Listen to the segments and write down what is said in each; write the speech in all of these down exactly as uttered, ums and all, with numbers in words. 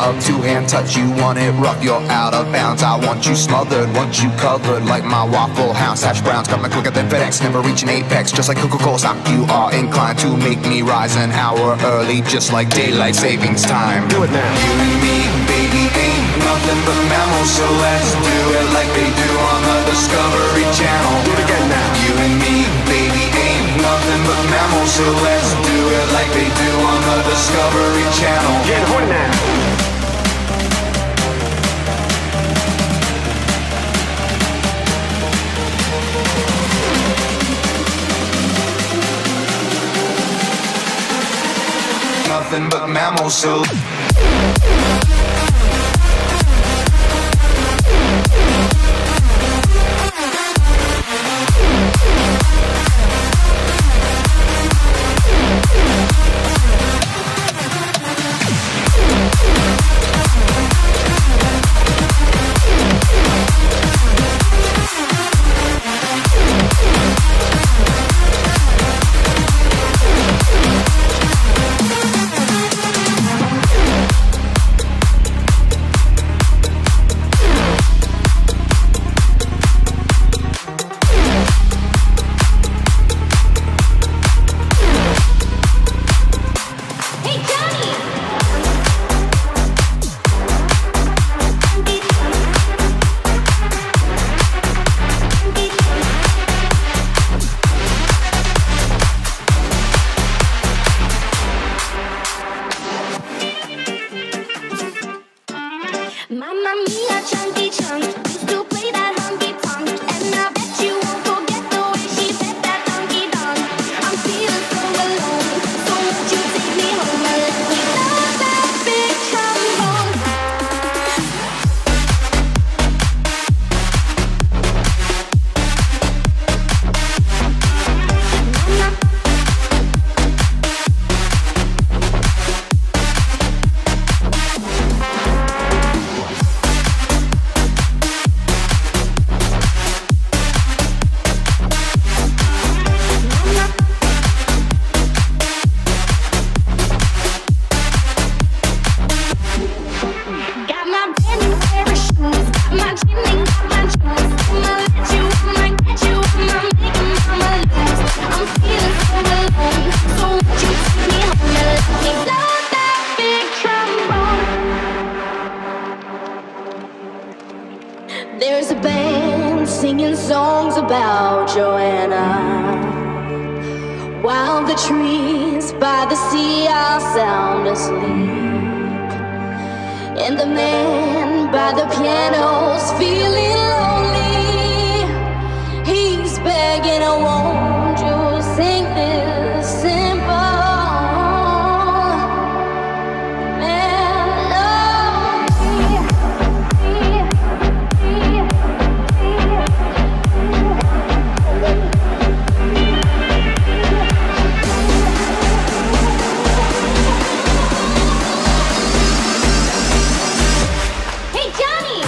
out of two-hand touch. You want it rough, you're out of bounds. I want you smothered, want you covered like my Waffle House. Hash browns coming quicker than FedEx, never reach an apex. Just like Coca Cola stock, you are inclined to make me rise an hour early, just like daylight savings time. Do it now. You and me, baby, ain't nothing but mammals, so let's do it like they do on the Discovery Channel. Do it again now. You and me, baby, ain't nothing but mammals, so let's do it like they do on the Discovery Channel. Get it now. Nothing but mammals, so Mamma mia, chunky chunk, used to play that honky punk, and I bet you won't forget the way she fed that donkey dong. I'm feeling so alone, so won't you take me home and let me love that bitch come home. There's a band singing songs about Joanna, while the trees by the sea are sound asleep, and the man by the piano's feeling lonely. He's begging, oh, won't you sing this simple? Hey, Johnny!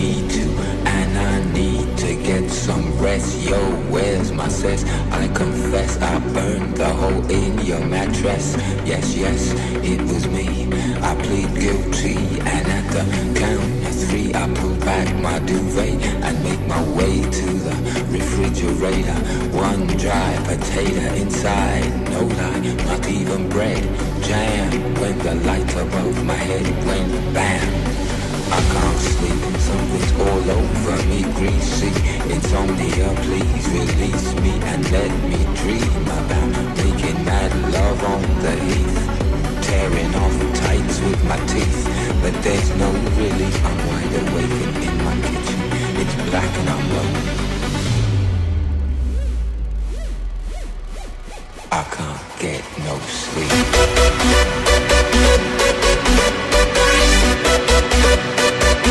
need to, and I need to get some rest. Yo, where's my sis? I confess I burned the hole in your mattress. Yes, yes, it was me. I plead guilty, and at the count of three I pull back my duvet and make my way to the refrigerator. One dry potato inside, no lie, not even bread, jam. When the light above my head went bam, I can't sleep, something's all over me, greasy. Insomnia, please release me and let me dream about making mad love on the heath, tearing off tights with my teeth. But there's no relief, I'm wide awake and in my kitchen, it's black and I'm lonely. I can't get no sleep. We'll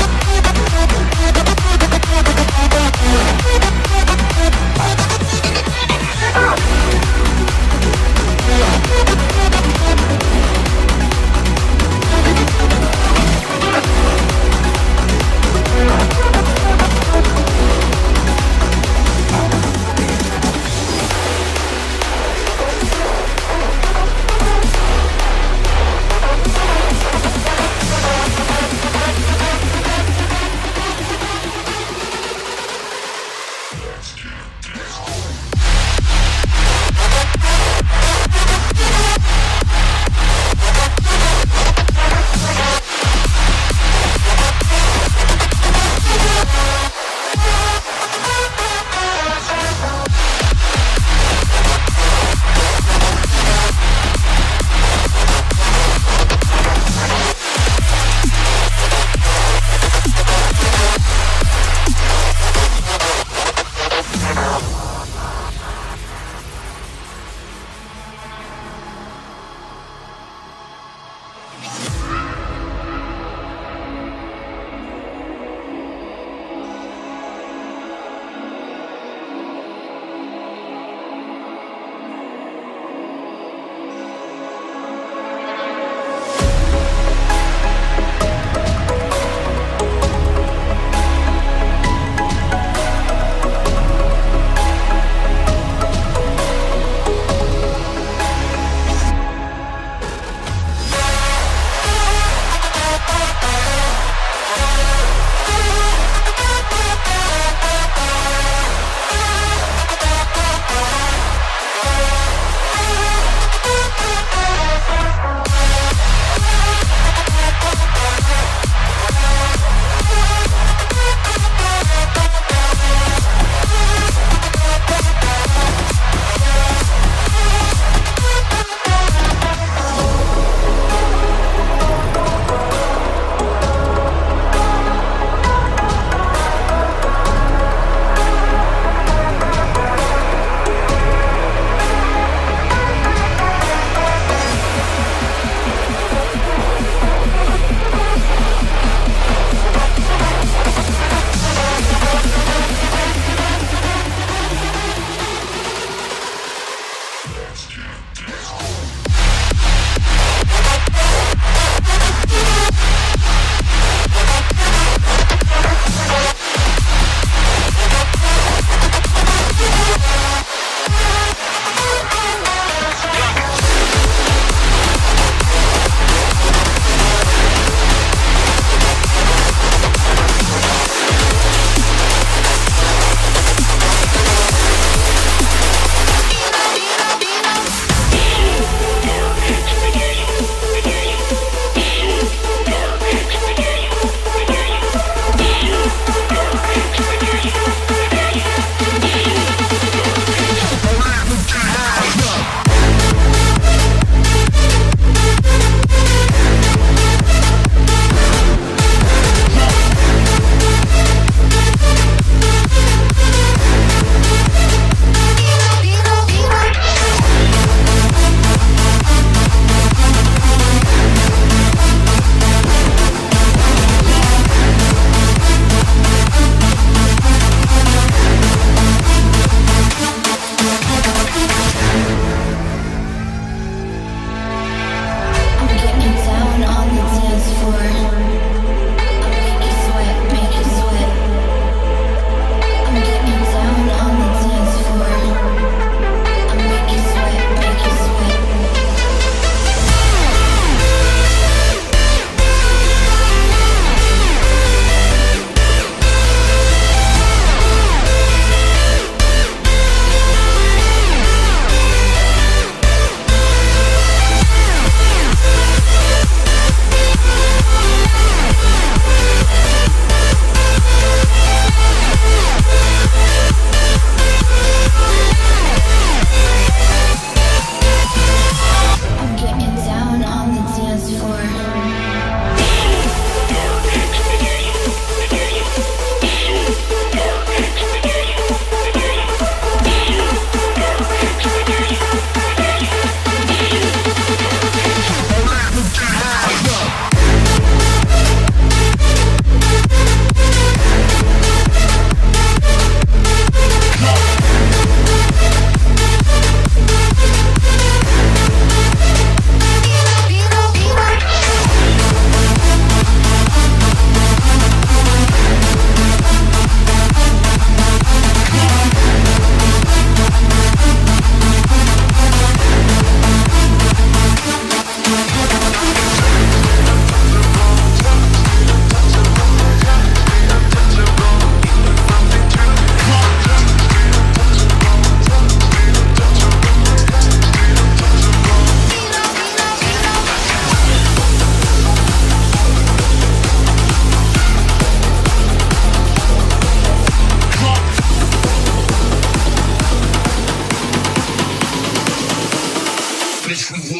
be right back.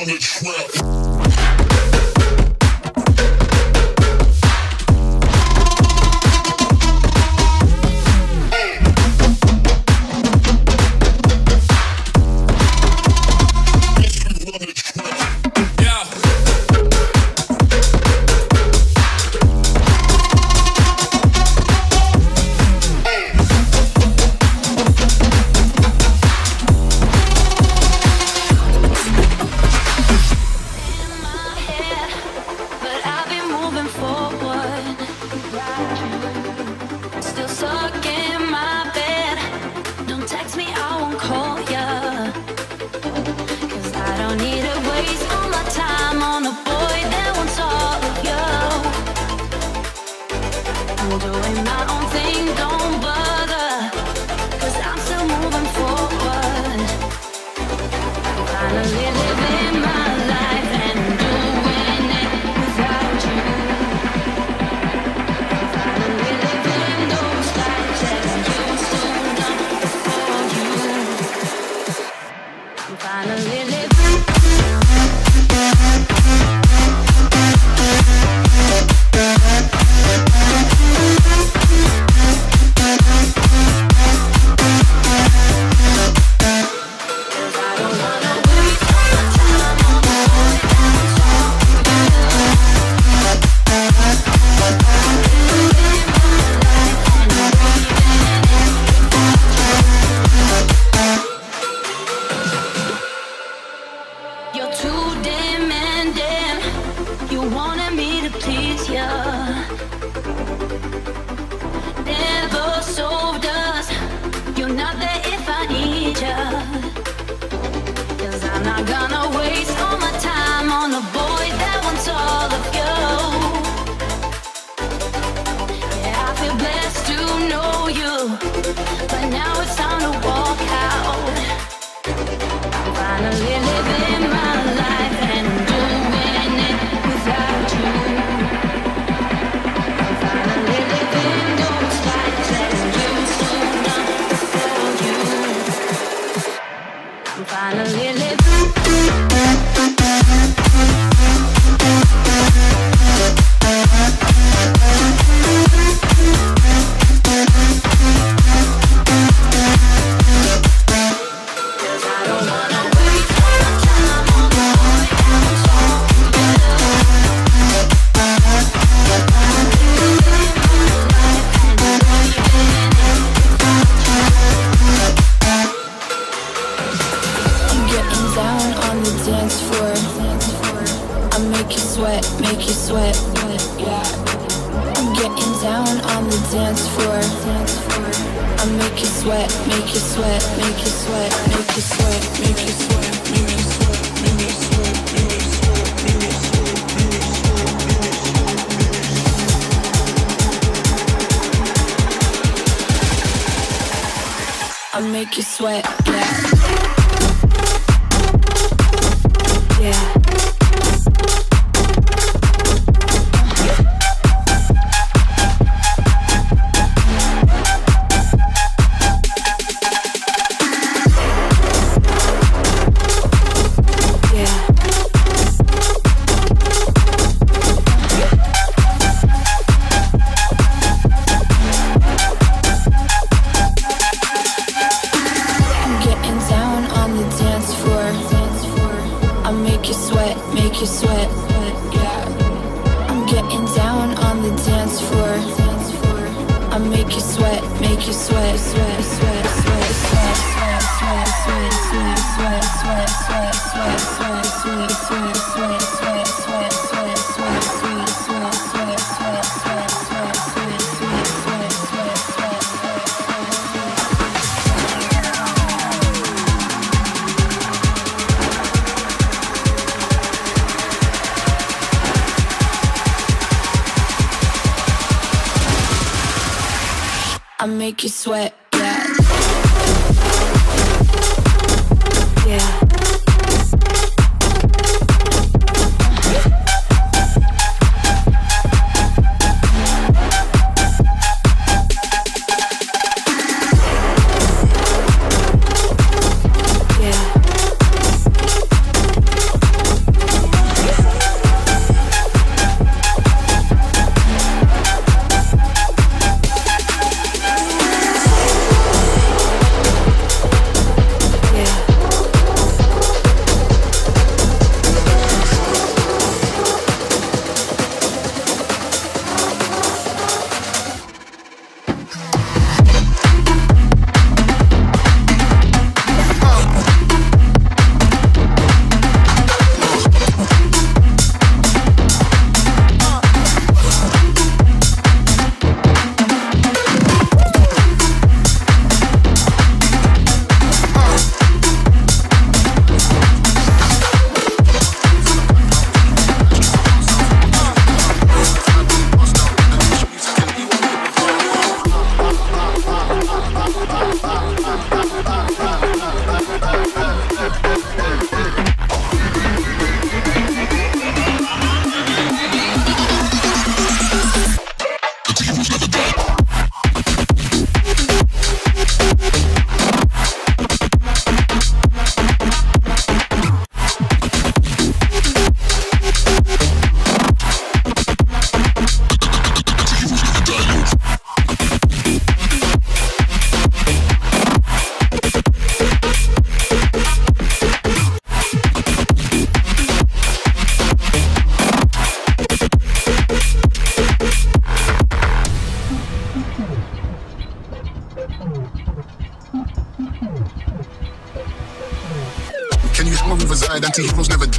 on the trap.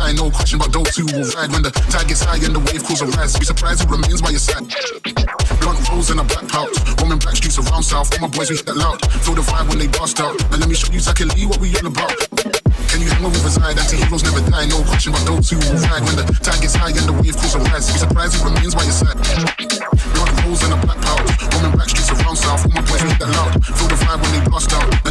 I know. Question about those who will ride when the tide gets high and the wave calls a rise. Be surprised who remains by your side. Blunt rolls in a black pouch. Roaming black streets around south. All my boys, we hit that loud. Feel the vibe when they bust out. Now let me show you Zachary what we all about. Can you hang with us? I anti-heroes never die. No question about those who will ride when the tide gets high and the wave calls a rise. Be surprised who remains by your side. Blunt rolls in a black pouch. Roaming black streets around south. All my boys, we hit that loud. Feel the vibe when they bust out.